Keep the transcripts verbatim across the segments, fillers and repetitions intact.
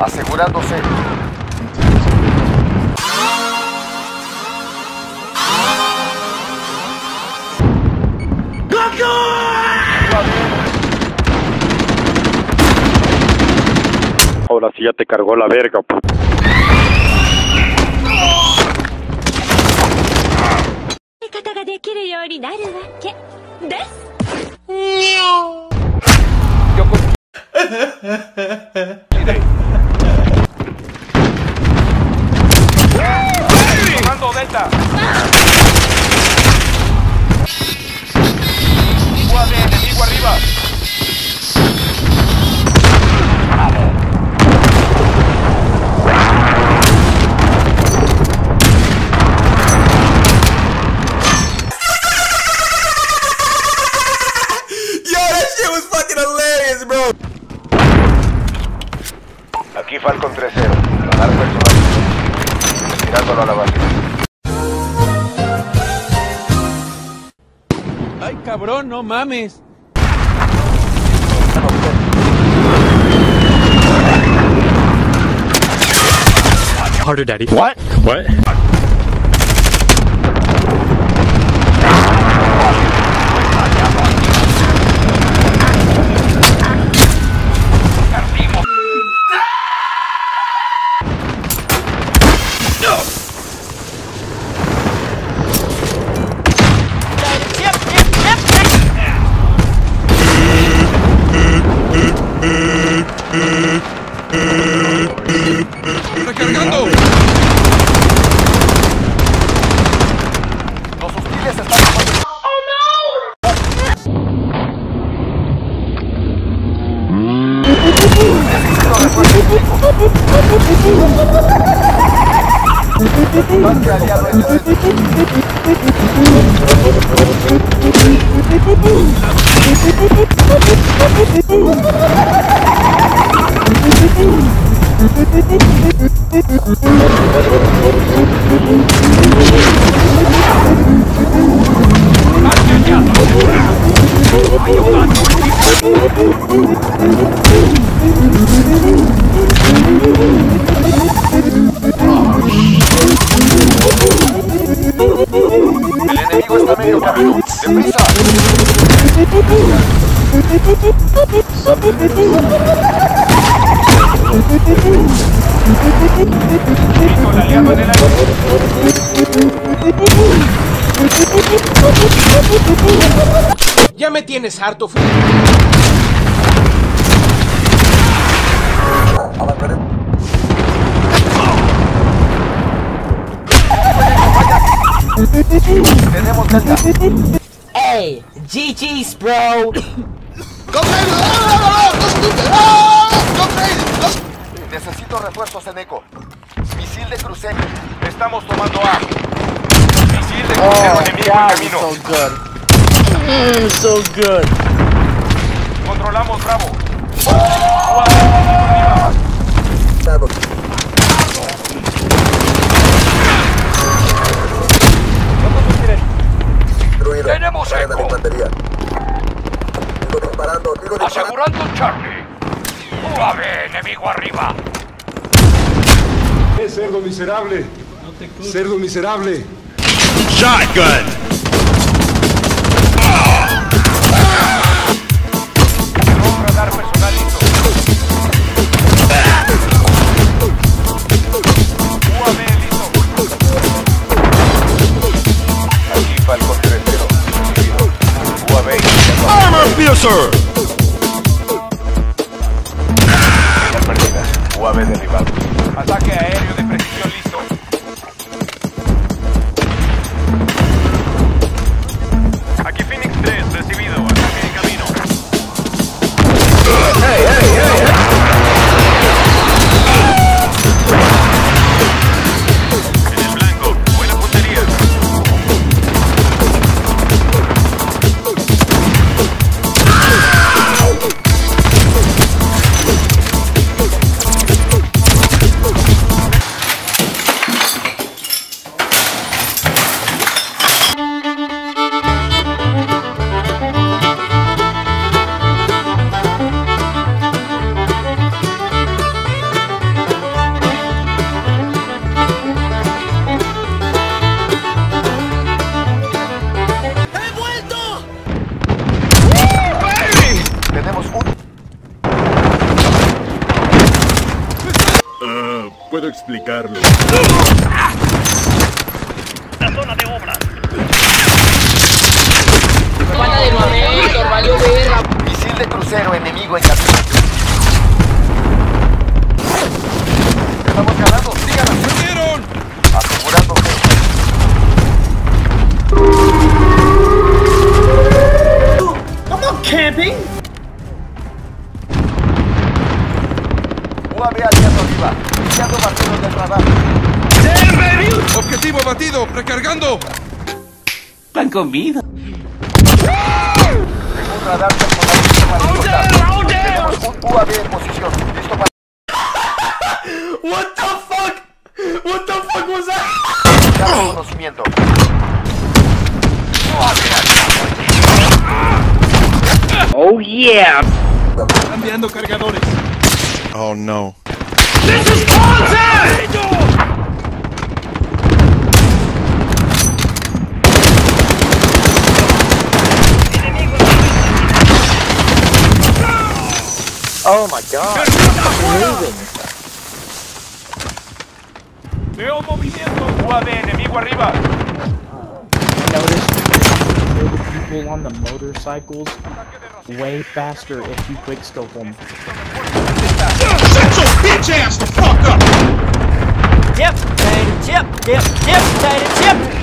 Asegurándose. Ahora sí ya te cargó la verga, p. Tomando Delta. Igual de enemigo arriba. Aquí Falcon tres cero, radar personal, tirándolo a la base. Ay cabrón, no mames. Harder, daddy. What? What? ¡Recargando! Los hostiles están... ¡Oh, no! ¡Más que aliado es! El enemigo está medio camino. ¡Deprisa! Con aliado en el aire. Ya me tienes harto, frío. Tenemos delta. Hey, G G's, bro. Go Raiders. Necesito refuerzos en eco. Misil de crucero. Estamos tomando A. Misil de crucero oh, enemigo God, en camino. So good. Mm, so good. Controlamos Bravo. Oh. Bravo. ¿Dónde se tenemos eco? Tiro disparando, tiro disparando. Asegurando Charlie. ¡Suave! ¡Enemigo arriba! ¡Eh, cerdo miserable! No te cruces. ¡Cerdo miserable! ¡Shotgun! ¡Un radar personal listo! ¡U A V listo! Aquí Falcon tres cero. U A V listo. ¡Armor Piercer! U A V derribado. Ataque aéreo de precisión listo. Aquí Phoenix tres, recibido. Ataque en camino. ¡Hey, hey, hey! En el blanco, buena puntería. puedo explicarlo. La zona de obra. Falta de armamento, valió verga. Misil de crucero enemigo en camino. Estamos calados, síganos. ¡Perdieron! Asegurando que... I'm not camping. U A V aliado arriba. Iniciando martillos del radar. Objetivo batido, recargando. Pan comido. Tengo un radar temporal. Tenemos un U A V en posición. Listo para... What the fuck? What the fuck was that? Dame conocimiento. Oh yeah. Están mirando cargadores. Oh no. This is contact! Oh my god. Veo movimiento. U A V enemigo arriba. Notice the people on the motorcycles way faster if you quick scope them. Shut your bitch ass the fuck up. Yep, yep, yep, yep, yep, yep.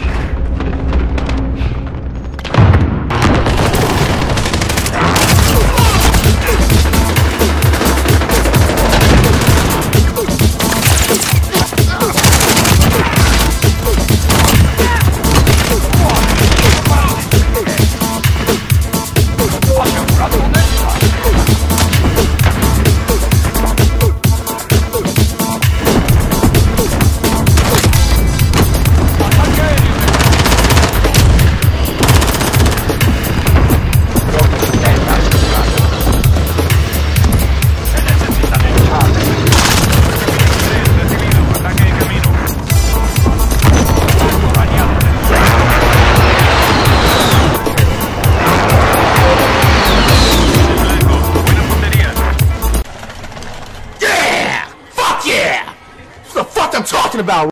About